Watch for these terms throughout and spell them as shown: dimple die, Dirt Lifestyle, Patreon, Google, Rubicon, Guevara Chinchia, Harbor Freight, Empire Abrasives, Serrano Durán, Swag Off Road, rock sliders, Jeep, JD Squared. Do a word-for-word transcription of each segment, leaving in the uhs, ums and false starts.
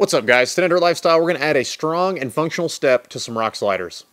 What's up, guys? Today on Dirt Lifestyle, we're going to add a strong and functional step to some rock sliders.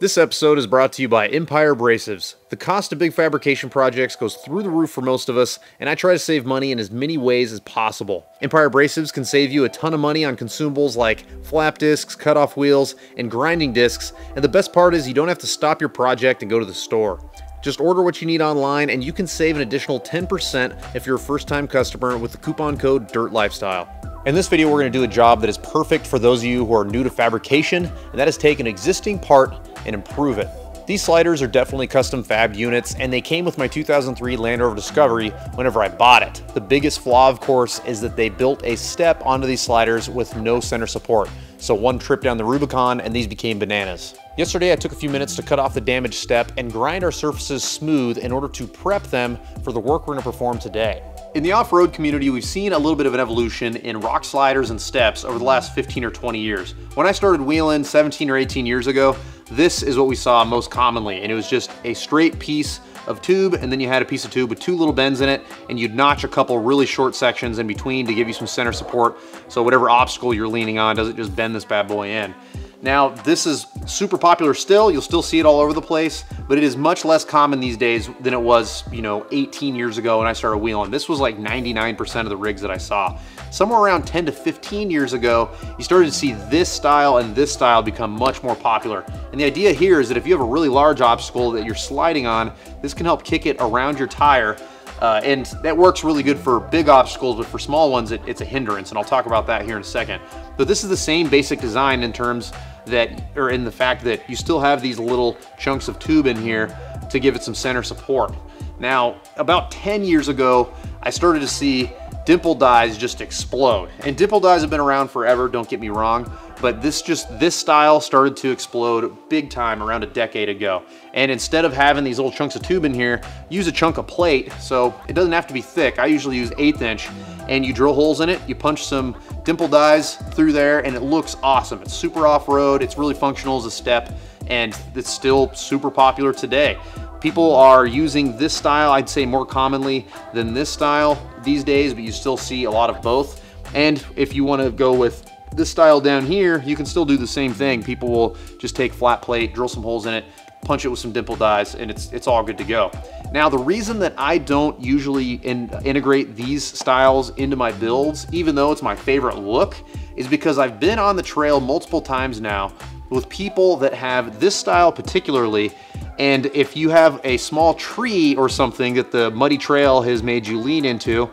This episode is brought to you by Empire Abrasives. The cost of big fabrication projects goes through the roof for most of us, and I try to save money in as many ways as possible. Empire Abrasives can save you a ton of money on consumables like flap discs, cutoff wheels, and grinding discs, and the best part is you don't have to stop your project and go to the store. Just order what you need online, and you can save an additional ten percent if you're a first-time customer with the coupon code DIRTLIFESTYLE. In this video, we're going to do a job that is perfect for those of you who are new to fabrication, and that is take an existing part and improve it. These sliders are definitely custom fabbed units, and they came with my two thousand three Land Rover Discovery whenever I bought it. The biggest flaw, of course, is that they built a step onto these sliders with no center support. So one trip down the Rubicon and these became bananas. Yesterday, I took a few minutes to cut off the damaged step and grind our surfaces smooth in order to prep them for the work we're going to perform today. In the off-road community, we've seen a little bit of an evolution in rock sliders and steps over the last fifteen or twenty years. When I started wheeling seventeen or eighteen years ago, this is what we saw most commonly, and it was just a straight piece of tube, and then you had a piece of tube with two little bends in it, and you'd notch a couple really short sections in between to give you some center support, so whatever obstacle you're leaning on doesn't just bend this bad boy in. Now, this is super popular still. You'll still see it all over the place, but it is much less common these days than it was, you know, eighteen years ago when I started wheeling. This was like ninety-nine percent of the rigs that I saw. Somewhere around ten to fifteen years ago, you started to see this style and this style become much more popular. And the idea here is that if you have a really large obstacle that you're sliding on, this can help kick it around your tire. Uh, and that works really good for big obstacles, but for small ones, it, it's a hindrance, and I'll talk about that here in a second. But this is the same basic design in terms that, or in the fact that you still have these little chunks of tube in here to give it some center support. Now, about ten years ago, I started to see dimple dies just explode. And dimple dies have been around forever, don't get me wrong, but this just, this style started to explode big time around a decade ago. And instead of having these little chunks of tube in here, use a chunk of plate, so it doesn't have to be thick. I usually use eighth inch, and you drill holes in it, you punch some dimple dies through there, and it looks awesome. It's super off-road, it's really functional as a step, and it's still super popular today. People are using this style, I'd say more commonly than this style these days, but you still see a lot of both. And if you want to go with this style down here, you can still do the same thing. People will just take flat plate, drill some holes in it, punch it with some dimple dies, and it's it's all good to go. Now, the reason that I don't usually in, integrate these styles into my builds, even though it's my favorite look, is because I've been on the trail multiple times now with people that have this style particularly. And if you have a small tree or something that the muddy trail has made you lean into,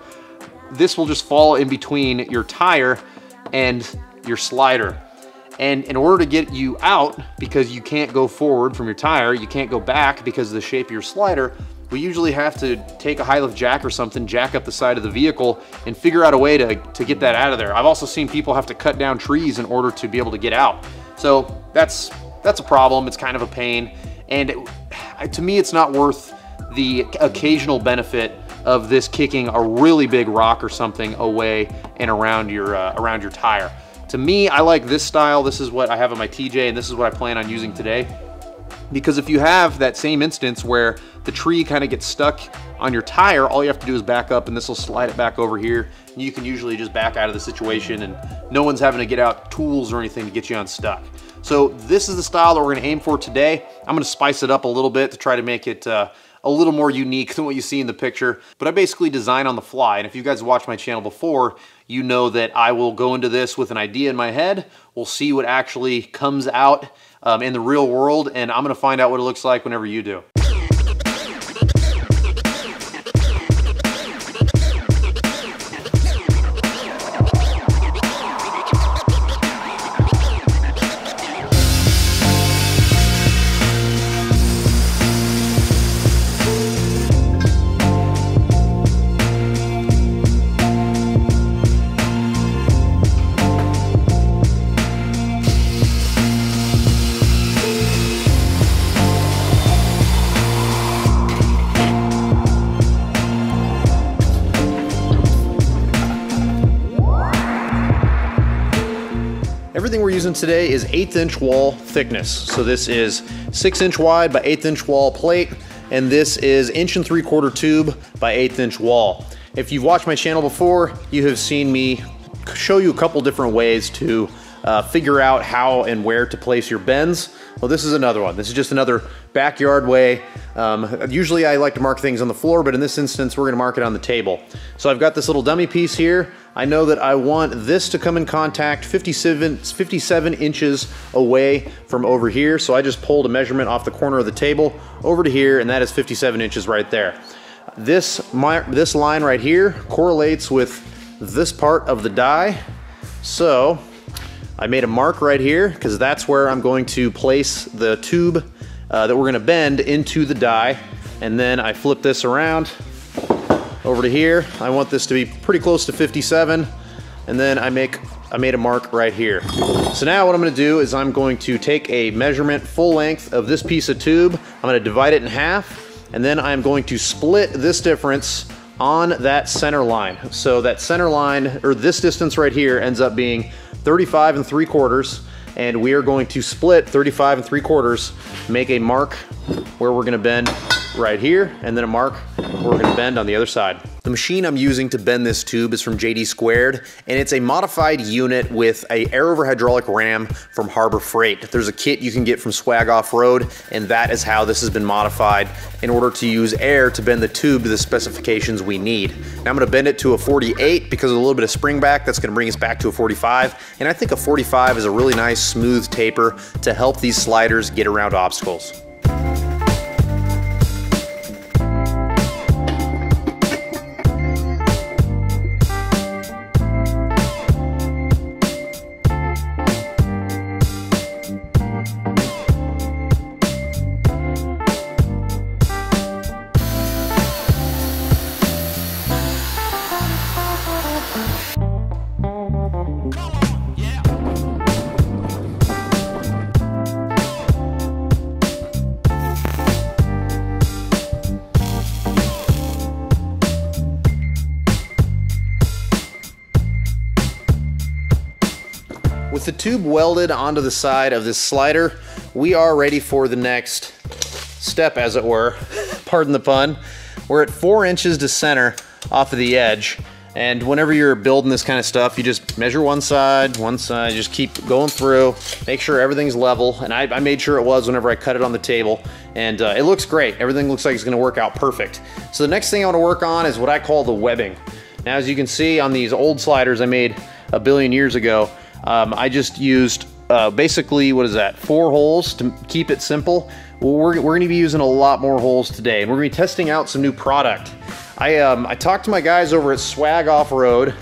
this will just fall in between your tire and your slider. And in order to get you out, because you can't go forward from your tire, you can't go back because of the shape of your slider, we usually have to take a high lift jack or something, jack up the side of the vehicle, and figure out a way to, to get that out of there. I've also seen people have to cut down trees in order to be able to get out. So that's, that's a problem, it's kind of a pain. And it, to me, it's not worth the occasional benefit of this kicking a really big rock or something away and around your, uh, around your tire. To me, I like this style. This is what I have on my T J, and this is what I plan on using today. Because if you have that same instance where the tree kind of gets stuck on your tire, all you have to do is back up, and this will slide it back over here. And you can usually just back out of the situation, and no one's having to get out tools or anything to get you unstuck. So this is the style that we're gonna aim for today. I'm gonna spice it up a little bit to try to make it uh, a little more unique than what you see in the picture, but I basically design on the fly. And if you guys watched my channel before, you know that I will go into this with an idea in my head. We'll see what actually comes out um, in the real world, and I'm gonna find out what it looks like whenever you do. using today is eighth inch wall thickness. So this is six inch wide by eighth inch wall plate, and this is inch and three quarter tube by eighth inch wall. If you've watched my channel before, you have seen me show you a couple different ways to uh, figure out how and where to place your bends. Well, this is another one. This is just another backyard way. Um, usually I like to mark things on the floor, but in this instance, we're gonna mark it on the table. So I've got this little dummy piece here. I know that I want this to come in contact fifty-seven, fifty-seven inches away from over here. So I just pulled a measurement off the corner of the table over to here, and that is fifty-seven inches right there. This, my, this line right here correlates with this part of the die. So I made a mark right here because that's where I'm going to place the tube uh, that we're gonna bend into the die. And then I flip this around over to here. I want this to be pretty close to fifty-seven. And then I make, I made a mark right here. So now what I'm gonna do is I'm going to take a measurement full length of this piece of tube. I'm gonna divide it in half. And then I'm going to split this difference on that center line. So that center line, or this distance right here, ends up being thirty-five and three quarters, and we are going to split thirty-five and three quarters, make a mark where we're gonna bend right here, and then a mark where we're gonna bend on the other side. The machine I'm using to bend this tube is from J D Squared, and it's a modified unit with a air over hydraulic ram from Harbor Freight. There's a kit you can get from Swag Off Road, and that is how this has been modified in order to use air to bend the tube to the specifications we need. Now I'm gonna bend it to a forty-eight because of a little bit of spring back. That's gonna bring us back to a forty-five, and I think a forty-five is a really nice smooth taper to help these sliders get around obstacles. With the tube welded onto the side of this slider, we are ready for the next step, as it were. Pardon the pun. We're at four inches to center off of the edge. And whenever you're building this kind of stuff, you just measure one side, one side, just keep going through, make sure everything's level. And I, I made sure it was whenever I cut it on the table. And uh, it looks great. Everything looks like it's gonna work out perfect. So the next thing I wanna work on is what I call the webbing. Now, as you can see on these old sliders I made a billion years ago, Um, I just used uh, basically, what is that, four holes to keep it simple. Well, we're, we're gonna be using a lot more holes today, and we're gonna be testing out some new product. I, um, I talked to my guys over at Swag Off Road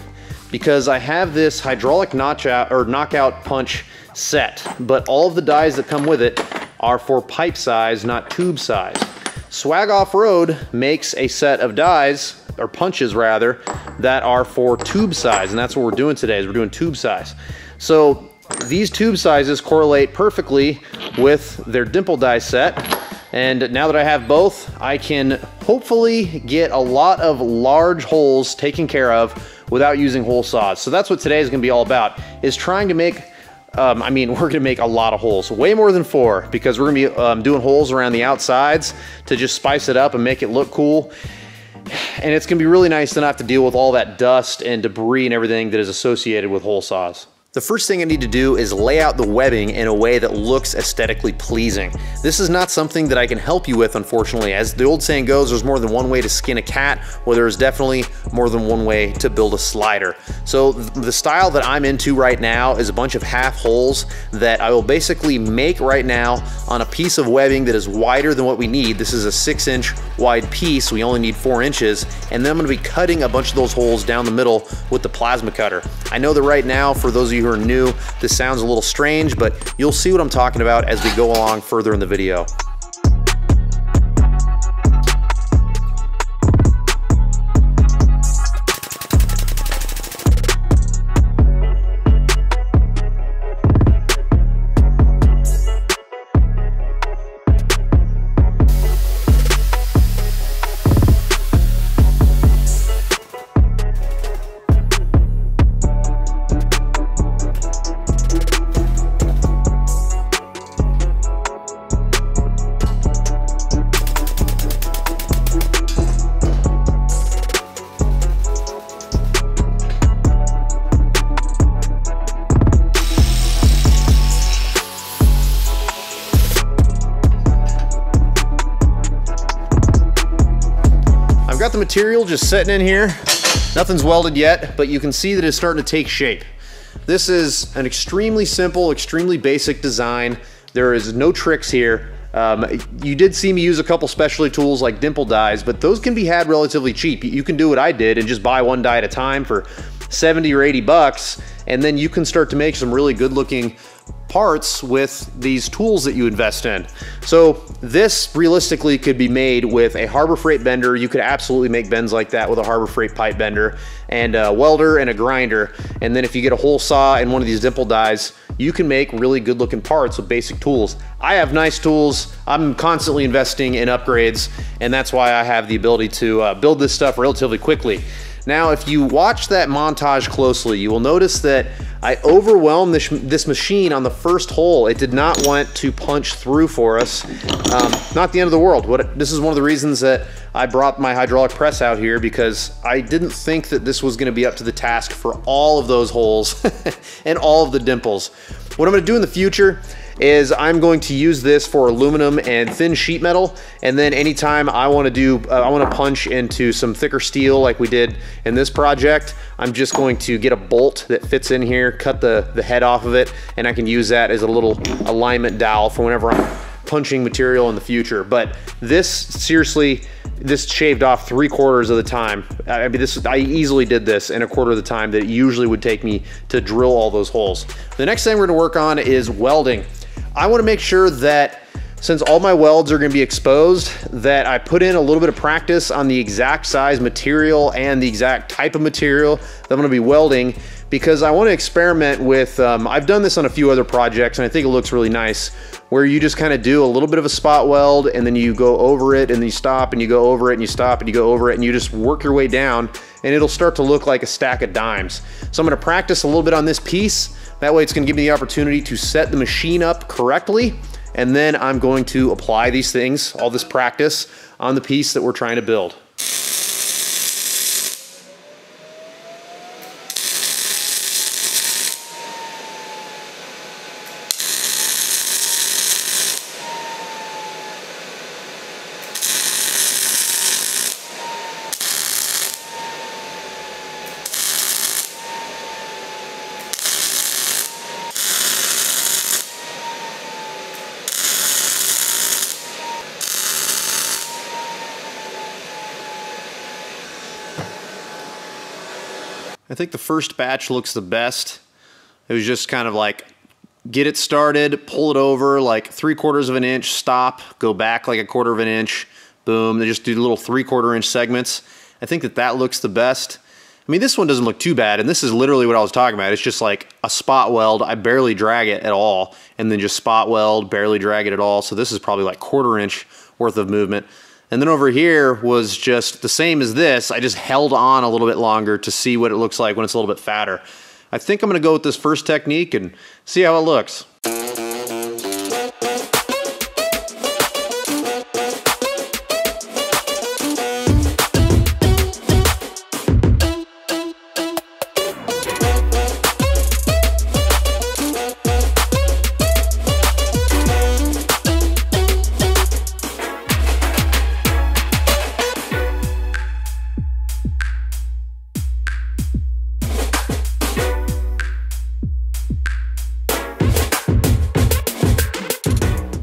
because I have this hydraulic notch out or knockout punch set, but all of the dies that come with it are for pipe size, not tube size. Swag Off Road makes a set of dies, or punches rather, that are for tube size, and that's what we're doing today, is we're doing tube size. So these tube sizes correlate perfectly with their dimple die set. And now that I have both, I can hopefully get a lot of large holes taken care of without using hole saws. So that's what today is gonna be all about, is trying to make, um, I mean, we're gonna make a lot of holes, way more than four, because we're gonna be um, doing holes around the outsides to just spice it up and make it look cool. And it's gonna be really nice to not have to deal with all that dust and debris and everything that is associated with hole saws. The first thing I need to do is lay out the webbing in a way that looks aesthetically pleasing. This is not something that I can help you with, unfortunately. As the old saying goes, there's more than one way to skin a cat, where there is definitely more than one way to build a slider. So the style that I'm into right now is a bunch of half holes that I will basically make right now on a piece of webbing that is wider than what we need. This is a six inch wide piece. We only need four inches. And then I'm gonna be cutting a bunch of those holes down the middle with the plasma cutter. I know that right now, for those of you who are new, this sounds a little strange, but you'll see what I'm talking about as we go along further in the video. the material just sitting in here. Nothing's welded yet, but you can see that it's starting to take shape. This is an extremely simple, extremely basic design. There is no tricks here. Um, you did see me use a couple specialty tools like dimple dies, but those can be had relatively cheap. You can do what I did and just buy one die at a time for seventy or eighty bucks, and then you can start to make some really good looking parts with these tools that you invest in. So this realistically could be made with a Harbor Freight bender. You could absolutely make bends like that with a Harbor Freight pipe bender and a welder and a grinder. And then if you get a hole saw and one of these dimple dies, you can make really good looking parts with basic tools. I have nice tools. I'm constantly investing in upgrades, and that's why I have the ability to uh, build this stuff relatively quickly. Now, if you watch that montage closely, you will notice that I overwhelmed this, this machine on the first hole. It did not want to punch through for us. Um, not the end of the world. What, this is one of the reasons that I brought my hydraulic press out here, because I didn't think that this was gonna be up to the task for all of those holes and all of the dimples. What I'm gonna do in the future is I'm going to use this for aluminum and thin sheet metal, and then anytime I want to do uh, I want to punch into some thicker steel like we did in this project, I'm just going to get a bolt that fits in here, cut the the head off of it, and I can use that as a little alignment dowel for whenever I'm punching material in the future. But this, seriously, this shaved off three quarters of the time. I mean, this, I easily did this in a quarter of the time that it usually would take me to drill all those holes. The next thing we're going to work on is welding. I want to make sure that since all my welds are going to be exposed, that I put in a little bit of practice on the exact size material and the exact type of material that I'm going to be welding, because I want to experiment with, um, I've done this on a few other projects and I think it looks really nice, where you just kind of do a little bit of a spot weld and then you go over it and then you stop and you go over it and you stop and you go over it and you just work your way down, and it'll start to look like a stack of dimes. So I'm going to practice a little bit on this piece. That way it's going to give me the opportunity to set the machine up correctly, and then I'm going to apply these things, all this practice, on the piece that we're trying to build. I think the first batch looks the best. It was just kind of like, get it started, pull it over like three quarters of an inch, stop, go back like a quarter of an inch, boom. They just do little three quarter inch segments. I think that that looks the best. I mean, this one doesn't look too bad, and this is literally what I was talking about. It's just like a spot weld. I barely drag it at all, and then just spot weld, barely drag it at all. So this is probably like quarter inch worth of movement. And then over here was just the same as this. I just held on a little bit longer to see what it looks like when it's a little bit fatter. I think I'm gonna go with this first technique and see how it looks.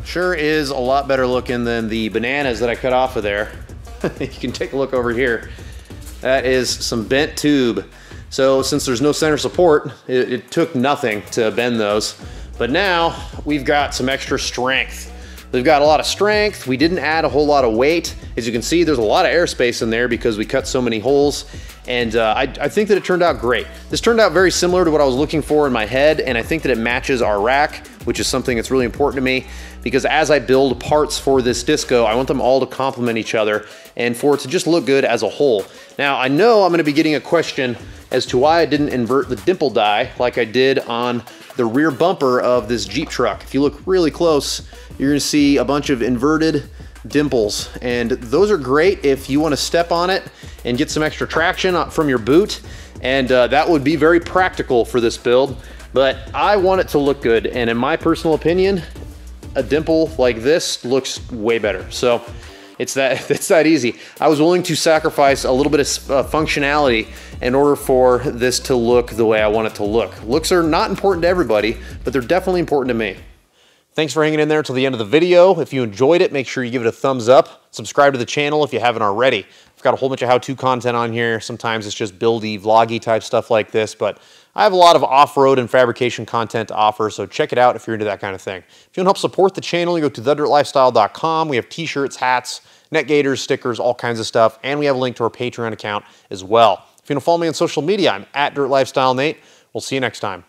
Sure is a lot better looking than the bananas that I cut off of there. You can take a look over here. That is some bent tube. So since there's no center support, it, it took nothing to bend those. But now we've got some extra strength. We've got a lot of strength. We didn't add a whole lot of weight. As you can see, there's a lot of airspace in there because we cut so many holes. And uh, I, I think that it turned out great. This turned out very similar to what I was looking for in my head, and I think that it matches our rack, which is something that's really important to me, because as I build parts for this disco, I want them all to complement each other and for it to just look good as a whole. Now, I know I'm gonna be getting a question as to why I didn't invert the dimple die like I did on the rear bumper of this Jeep truck. If you look really close, you're gonna see a bunch of inverted dimples, and those are great if you want to step on it and get some extra traction from your boot, and uh, that would be very practical for this build. But I want it to look good, and in my personal opinion, a dimple like this looks way better. So It's that, it's that easy. I was willing to sacrifice a little bit of uh, functionality in order for this to look the way I want it to look. Looks are not important to everybody, but they're definitely important to me. Thanks for hanging in there until the end of the video. If you enjoyed it, make sure you give it a thumbs up. Subscribe to the channel if you haven't already. I've got a whole bunch of how-to content on here. Sometimes it's just buildy, vloggy type stuff like this, but I have a lot of off-road and fabrication content to offer, so check it out if you're into that kind of thing. If you want to help support the channel, you go to the dirt lifestyle dot com. We have t-shirts, hats, neck gaiters, stickers, all kinds of stuff, and we have a link to our Patreon account as well. If you want to follow me on social media, I'm at Dirt Lifestyle Nate. We'll see you next time.